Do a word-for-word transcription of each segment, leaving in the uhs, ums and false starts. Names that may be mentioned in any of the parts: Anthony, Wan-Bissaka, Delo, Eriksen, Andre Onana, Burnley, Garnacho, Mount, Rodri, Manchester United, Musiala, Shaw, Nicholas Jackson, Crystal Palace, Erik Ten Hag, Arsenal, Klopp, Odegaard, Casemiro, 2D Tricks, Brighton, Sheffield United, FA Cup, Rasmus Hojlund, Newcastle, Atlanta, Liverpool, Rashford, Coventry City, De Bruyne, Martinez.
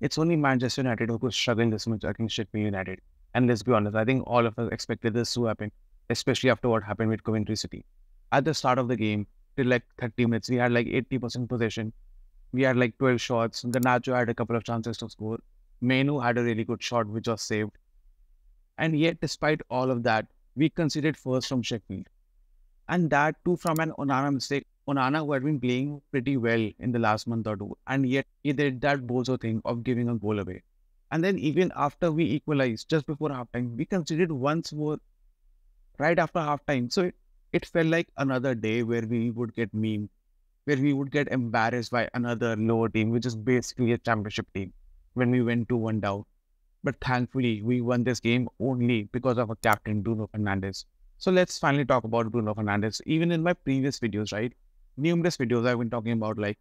it's only Manchester United who was struggling this much against Sheffield United. And let's be honest, I think all of us expected this to happen, especially after what happened with Coventry City. At the start of the game, till like thirty minutes, we had like eighty percent possession. We had like twelve shots. Garnacho had a couple of chances to score. Mainoo had a really good shot, which was saved. And yet, despite all of that, we conceded first from Sheffield. And that too from an Onana mistake. Onana, who had been playing pretty well in the last month or two, and yet he did that bozo thing of giving a goal away. And then even after we equalized, just before halftime, we conceded once more right after halftime. So it, it felt like another day where we would get memed, where we would get embarrassed by another lower team, which is basically a championship team, when we went two one down. But thankfully, we won this game only because of our captain, Bruno Fernandes. So let's finally talk about Bruno Fernandes. Even in my previous videos, right? Numerous videos I've been talking about, like,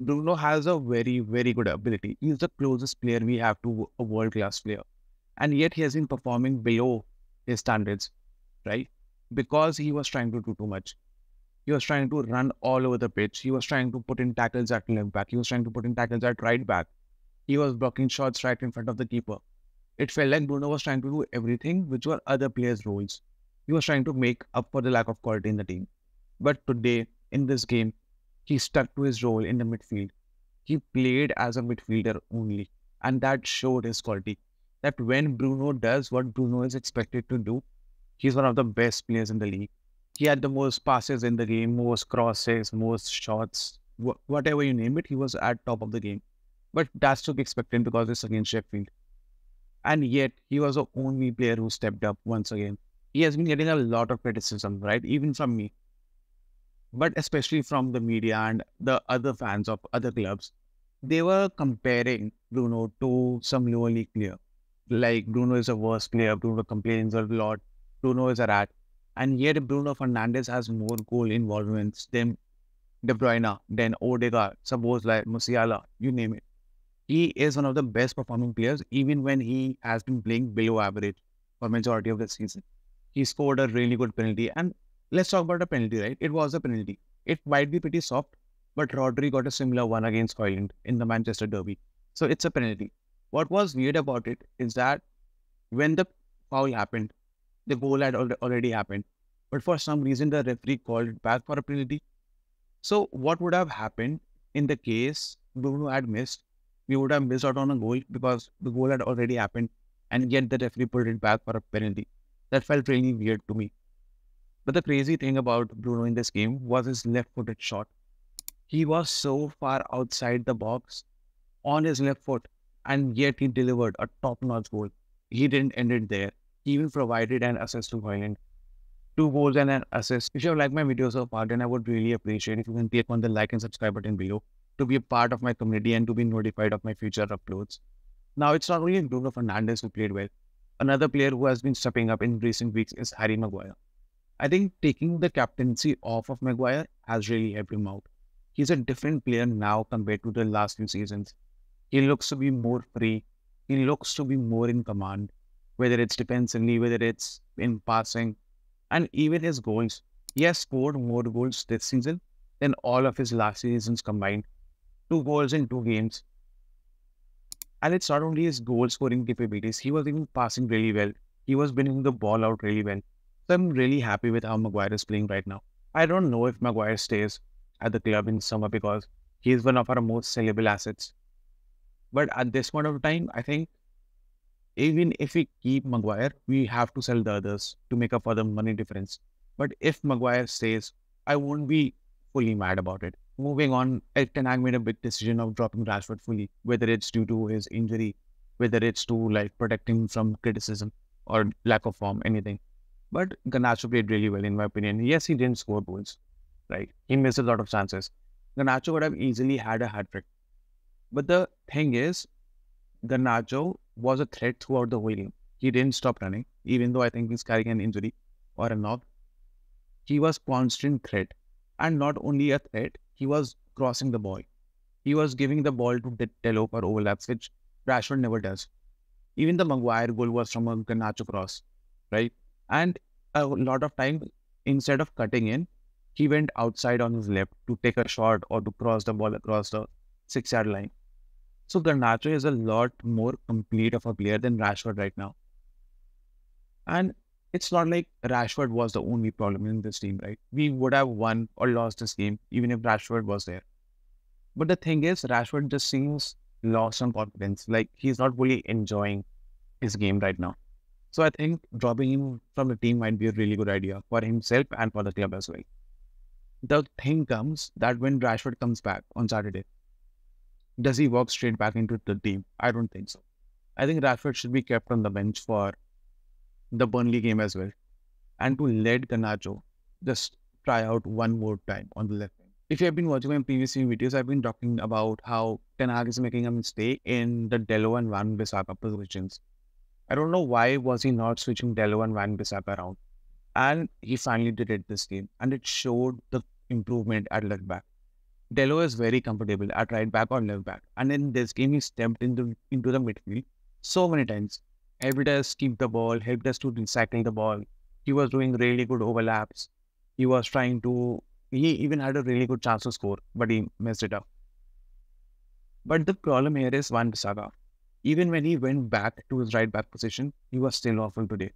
Bruno has a very, very good ability. He's the closest player we have to a world-class player. And yet he has been performing below his standards, right? Because he was trying to do too much. He was trying to run all over the pitch. He was trying to put in tackles at left back. He was trying to put in tackles at right back. He was blocking shots right in front of the keeper. It felt like Bruno was trying to do everything which were other players' roles. He was trying to make up for the lack of quality in the team. But today, in this game, he stuck to his role in the midfield. He played as a midfielder only. And that showed his quality. That when Bruno does what Bruno is expected to do, he's one of the best players in the league. He had the most passes in the game, most crosses, most shots. Wh whatever you name it, he was at top of the game. But that's to be expected because it's against Sheffield. And yet, he was the only player who stepped up once again. He has been getting a lot of criticism, right? Even from me. But especially from the media and the other fans of other clubs, they were comparing Bruno to some lower league player. Like, Bruno is a worse player, Bruno complains a lot, Bruno is a rat. And yet Bruno Fernandes has more goal involvements than De Bruyne, than Odegaard, suppose like Musiala, you name it. He is one of the best performing players even when he has been playing below average for majority of the season. He scored a really good penalty, and let's talk about a penalty, right? It was a penalty. It might be pretty soft, but Rodri got a similar one against Hojlund in the Manchester Derby. So it's a penalty. What was weird about it is that when the foul happened, the goal had already happened. But for some reason, the referee called it back for a penalty. So what would have happened in the case Bruno had missed? We would have missed out on a goal because the goal had already happened. And yet the referee pulled it back for a penalty. That felt really weird to me. But the crazy thing about Bruno in this game was his left-footed shot. He was so far outside the box on his left foot, and yet he delivered a top-notch goal. He didn't end it there. He even provided an assist to Hojlund. Two goals and an assist. If you have liked my videos so far, then I would really appreciate if you can click on the like and subscribe button below to be a part of my community and to be notified of my future uploads. Now, it's not only Bruno Fernandes who played well. Another player who has been stepping up in recent weeks is Harry Maguire. I think taking the captaincy off of Maguire has really helped him out. He's a different player now compared to the last few seasons. He looks to be more free. He looks to be more in command, whether it's defensively, whether it's in passing. And even his goals. He has scored more goals this season than all of his last seasons combined. Two goals in two games. And it's not only his goal scoring capabilities. He was even passing really well. He was winning the ball out really well. So I'm really happy with how Maguire is playing right now. I don't know if Maguire stays at the club in summer because he is one of our most sellable assets. But at this point of time, I think even if we keep Maguire, we have to sell the others to make up for the money difference. But if Maguire stays, I won't be fully mad about it. Moving on, Erik Ten Hag made a big decision of dropping Rashford fully, whether it's due to his injury, whether it's to like protecting from criticism or lack of form, anything. But Garnacho played really well in my opinion. Yes, he didn't score goals, right? He missed a lot of chances. Garnacho would have easily had a hat-trick. But the thing is, Garnacho was a threat throughout the whole game. He didn't stop running, even though I think he's carrying an injury or a knock. He was constant threat. And not only a threat, he was crossing the ball. He was giving the ball to Delo for overlaps, which Rashford never does. Even the Maguire goal was from a Garnacho cross, right? And a lot of time, instead of cutting in, he went outside on his left to take a shot or to cross the ball across the six-yard line. So Garnacho is a lot more complete of a player than Rashford right now. And it's not like Rashford was the only problem in this team, right? We would have won or lost this game even if Rashford was there. But the thing is, Rashford just seems lost on confidence. Like, he's not really enjoying his game right now. So I think dropping him from the team might be a really good idea for himself and for the club as well. The thing comes that when Rashford comes back on Saturday, does he walk straight back into the team? I don't think so. I think Rashford should be kept on the bench for the Burnley game as well, and to let Garnacho just try out one more time on the left wing. If you have been watching my previous few videos, I've been talking about how Ten Hag is making a mistake in the Delo and Wan-Bissaka positions. I don't know why was he not switching Delo and Wan-Bissaka around, and he finally did it this game, and it showed the improvement at left back. Delo is very comfortable at right back or left back, and in this game he stepped into, into the midfield so many times. Helped us keep the ball, helped us to recycle the ball. He was doing really good overlaps. He was trying to, he even had a really good chance to score, but he messed it up. But the problem here is Wan-Bissaka. Even when he went back to his right back position, he was still awful today.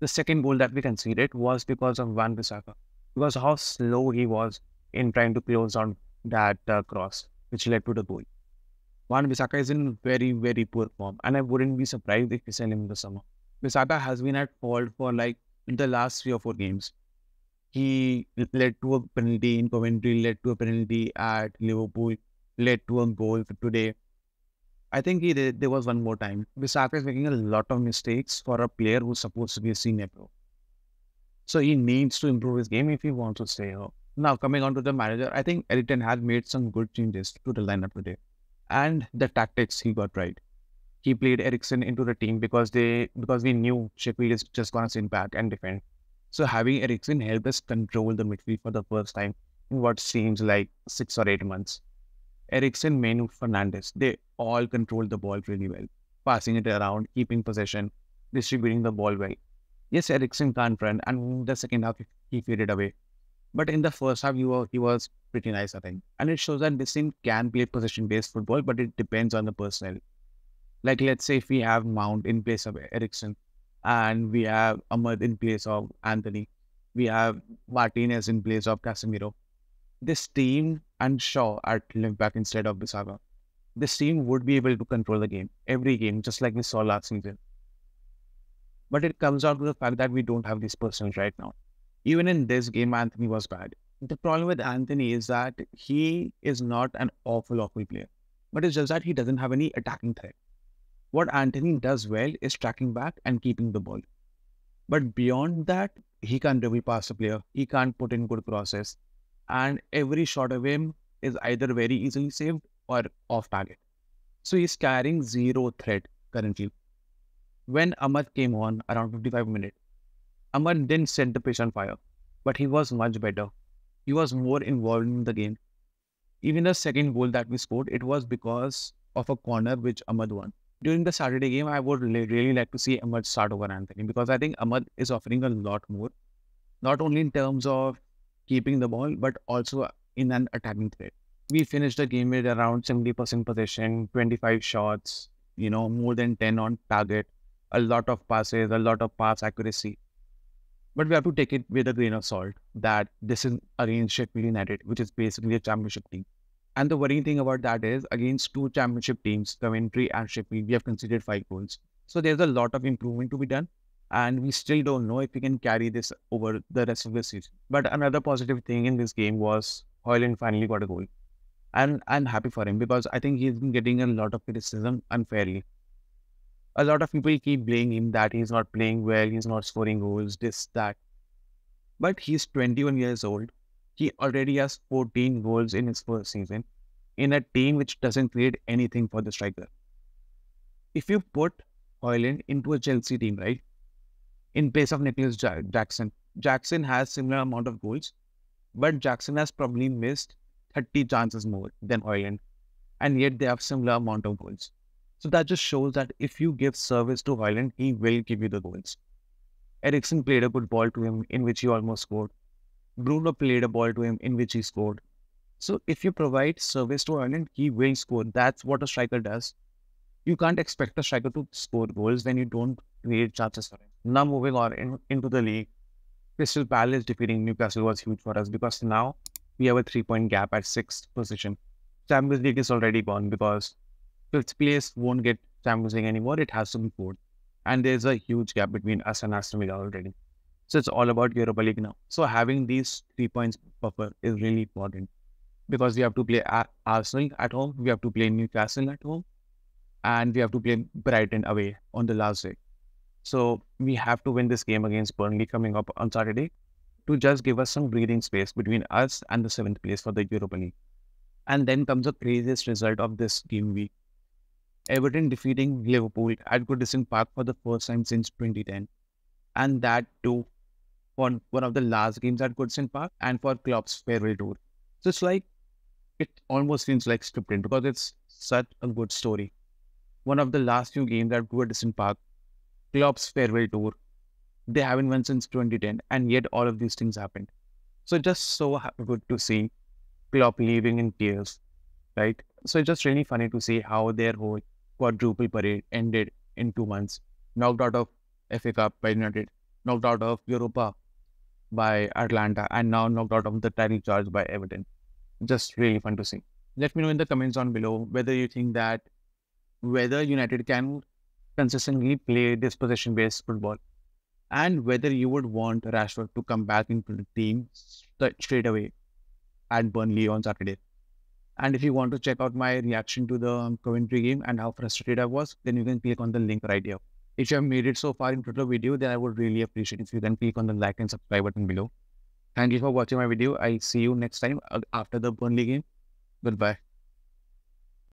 The second goal that we conceded was because of Wan-Bissaka, because how slow he was in trying to close on that uh, cross, which led to the goal. Wan-Bissaka is in very, very poor form, and I wouldn't be surprised if we send him this summer. Bissaka has been at fault for like the last three or four games. He led to a penalty in Coventry, led to a penalty at Liverpool, led to a goal for today. I think he did, there was one more time. Bissaka is making a lot of mistakes for a player who's supposed to be a senior pro. So he needs to improve his game if he wants to stay here. Now, coming on to the manager, I think Erik Ten Hag made some good changes to the lineup today. And the tactics he got right. He played Eriksen into the team because they because we knew Sheffield is just going to sit back and defend. So having Eriksen helped us control the midfield for the first time in what seems like six or eight months. Eriksen, Mainoo, Fernandes, they all controlled the ball really well. Passing it around, keeping possession, distributing the ball well. Yes, Eriksen can't run, and in the second half, he faded away. But in the first half, he was, he was pretty nice, I think. And it shows that this team can play possession-based football, but it depends on the personnel. Like, let's say if we have Mount in place of Eriksen, and we have Amad in place of Anthony, we have Martinez in place of Casemiro. This team and Shaw at left back instead of Bissaka. This team would be able to control the game, every game, just like we saw last season. But it comes down to the fact that we don't have these personnel right now. Even in this game, Anthony was bad. The problem with Anthony is that he is not an awful, awful player. But it's just that he doesn't have any attacking threat. What Anthony does well is tracking back and keeping the ball. But beyond that, he can't really pass the player. He can't put in good crosses. And every shot of him is either very easily saved or off target. So he's carrying zero threat currently. When Amad came on around fifty-five minutes, Amad didn't set the pitch on fire, but he was much better. He was more involved in the game. Even the second goal that we scored, it was because of a corner which Amad won. During the Saturday game, I would really like to see Amad start over Anthony, because I think Amad is offering a lot more. Not only in terms of keeping the ball, but also in an attacking threat. We finished the game with around seventy percent possession, twenty-five shots, you know, more than ten on target, a lot of passes, a lot of pass accuracy. But we have to take it with a grain of salt that this is against Sheffield United, which is basically a championship team. And the worrying thing about that is, against two championship teams, Coventry and Sheffield, we have conceded five goals. So there's a lot of improvement to be done. And we still don't know if we can carry this over the rest of the season. But another positive thing in this game was Hojlund finally got a goal. And I'm happy for him, because I think he's been getting a lot of criticism unfairly. A lot of people keep blaming him that he's not playing well, he's not scoring goals, this, that. But he's twenty-one years old. He already has fourteen goals in his first season in a team which doesn't create anything for the striker. If you put Hojlund into a Chelsea team, right, in place of Nicholas Jackson, Jackson has similar amount of goals, but Jackson has probably missed thirty chances more than Hojlund, and yet they have similar amount of goals. So that just shows that if you give service to Hojlund, he will give you the goals. Eriksen played a good ball to him in which he almost scored. Bruno played a ball to him in which he scored. So if you provide service to Hojlund, he will score. That's what a striker does. You can't expect a striker to score goals when you don't create chances for him. Now moving on in, into the league, Crystal Palace defeating Newcastle was huge for us because now we have a three-point gap at sixth position. Champions League is already gone because fifth place won't get Champions League anymore. It has to be fourth. And there's a huge gap between us and Aston Villa already. So it's all about Europa League now. So having these three points buffer is really important because we have to play Arsenal at home, we have to play Newcastle at home, and we have to play Brighton away on the last day. So we have to win this game against Burnley coming up on Saturday to just give us some breathing space between us and the seventh place for the Europa League. And then comes the craziest result of this game week. Everton defeating Liverpool at Goodison Park for the first time since twenty ten. And that too for one of the last games at Goodison Park and for Klopp's farewell tour. So it's like, it almost seems like scripted because it's such a good story. One of the last few games at Goodison Park, Klopp's farewell tour, they haven't won since twenty ten, and yet all of these things happened. So just so good to see Klopp leaving in tears, right? So it's just really funny to see how their whole quadruple parade ended in two months. Knocked out of F A Cup by United, knocked out of Europa by Atlanta, and now knocked out of the title charge by Everton. Just really fun to see. Let me know in the comments down below whether you think that whether United can consistently play this possession-based football and whether you would want Rashford to come back into the team st straight away at Burnley on Saturday. And if you want to check out my reaction to the Coventry game and how frustrated I was, then you can click on the link right here. If you have made it so far into the video, then I would really appreciate if you can click on the like and subscribe button below. Thank you for watching my video. I'll see you next time after the Burnley game. Goodbye.